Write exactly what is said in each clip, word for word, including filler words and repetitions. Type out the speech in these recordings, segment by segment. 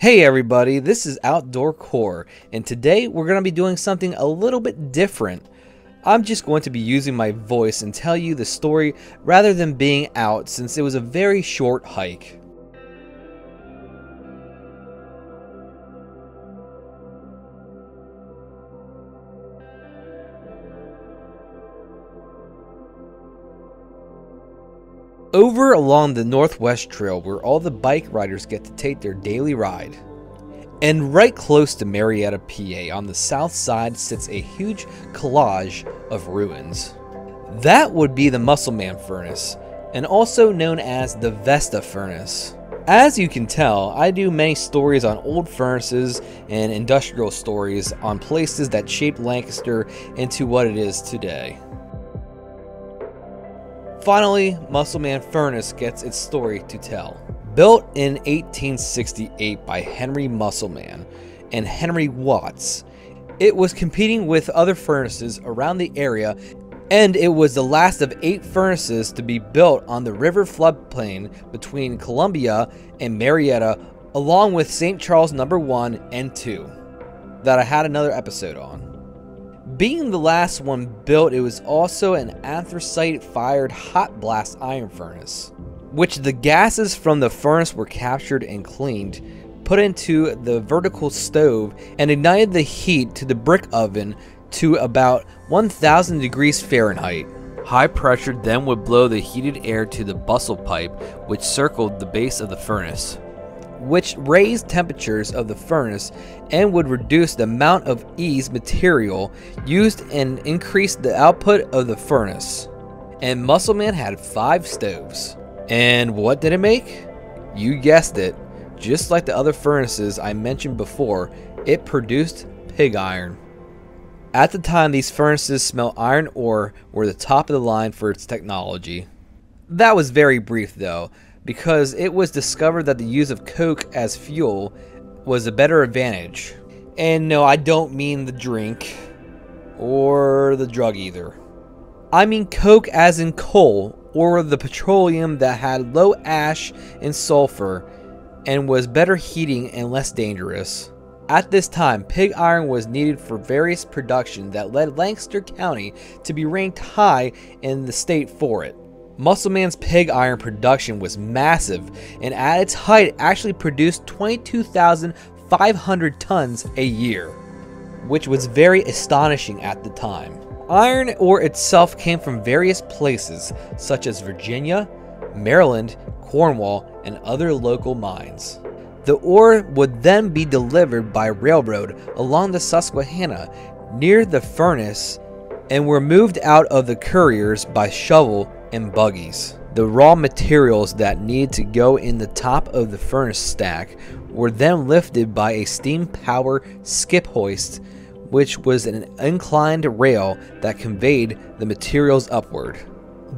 Hey everybody, this is Outdoor Core, and today we're going to be doing something a little bit different. I'm just going to be using my voice and tell you the story rather than being out, since it was a very short hike. Over along the Northwest Trail, where all the bike riders get to take their daily ride. And right close to Marietta, P A, on the south side sits a huge collage of ruins. That would be the Musselman Furnace, and also known as the Vesta Furnace. As you can tell, I do many stories on old furnaces and industrial stories on places that shaped Lancaster into what it is today. Finally, Musselman Furnace gets its story to tell. Built in eighteen sixty-eight by Henry Musselman and Henry Watts, it was competing with other furnaces around the area, and it was the last of eight furnaces to be built on the river floodplain between Columbia and Marietta, along with Saint Charles number one and two, that I had another episode on. Being the last one built, it was also an anthracite-fired hot blast iron furnace, which the gases from the furnace were captured and cleaned, put into the vertical stove, and ignited the heat to the brick oven to about one thousand degrees Fahrenheit. High pressure then would blow the heated air to the bustle pipe, which circled the base of the furnace, which raised temperatures of the furnace and would reduce the amount of ease material used and increase the output of the furnace. And Musselman had five stoves. And what did it make? You guessed it. Just like the other furnaces I mentioned before, it produced pig iron. At the time, these furnaces smelled iron ore, were the top of the line for its technology. That was very brief though, because it was discovered that the use of coke as fuel was a better advantage. And no, I don't mean the drink or the drug either. I mean coke as in coal, or the petroleum that had low ash and sulfur and was better heating and less dangerous. At this time, pig iron was needed for various production that led Lancaster County to be ranked high in the state for it. Musselman's pig iron production was massive, and at its height actually produced twenty-two thousand five hundred tons a year, which was very astonishing at the time. Iron ore itself came from various places such as Virginia, Maryland, Cornwall, and other local mines. The ore would then be delivered by railroad along the Susquehanna near the furnace and were moved out of the couriers by shovel and buggies. The raw materials that needed to go in the top of the furnace stack were then lifted by a steam power skip hoist, which was an inclined rail that conveyed the materials upward.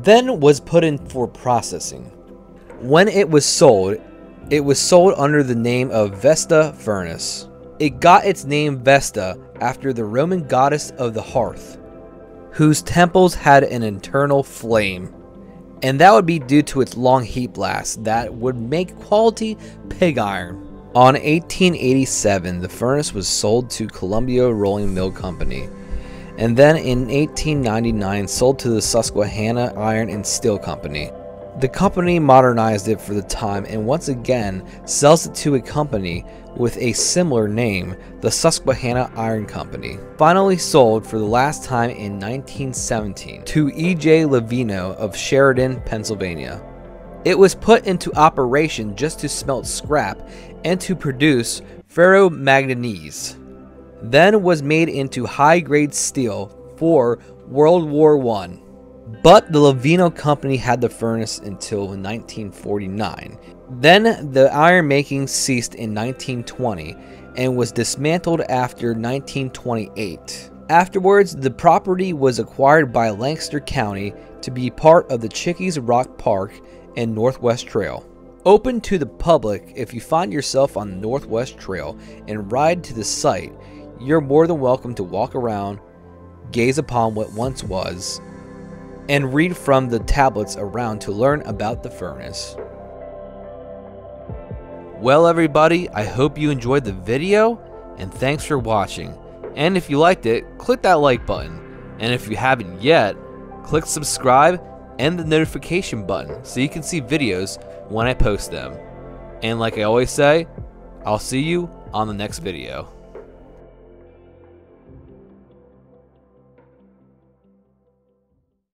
Then was put in for processing. When it was sold, it was sold under the name of Vesta Furnace. It got its name Vesta after the Roman goddess of the hearth, whose temples had an internal flame. And that would be due to its long heat blast that would make quality pig iron. On eighteen eighty-seven, the furnace was sold to Columbia Rolling Mill Company, and then in eighteen ninety-nine sold to the Susquehanna Iron and Steel Company. The company modernized it for the time and once again sells it to a company with a similar name, the Susquehanna Iron Company. Finally sold for the last time in nineteen seventeen to E J Lavino of Sheridan, Pennsylvania. It was put into operation just to smelt scrap and to produce ferromanganese. Then was made into high-grade steel for World War One. But the Lavino Company had the furnace until nineteen forty-nine. Then the iron making ceased in nineteen twenty and was dismantled after nineteen twenty-eight. Afterwards, the property was acquired by Lancaster County to be part of the Chickies Rock Park and Northwest Trail. Open to the public, if you find yourself on the Northwest Trail and ride to the site, you're more than welcome to walk around, gaze upon what once was, and read from the tablets around to learn about the furnace. Well everybody, I hope you enjoyed the video, and thanks for watching. And if you liked it, click that like button. And if you haven't yet, click subscribe and the notification button so you can see videos when I post them. And like I always say, I'll see you on the next video.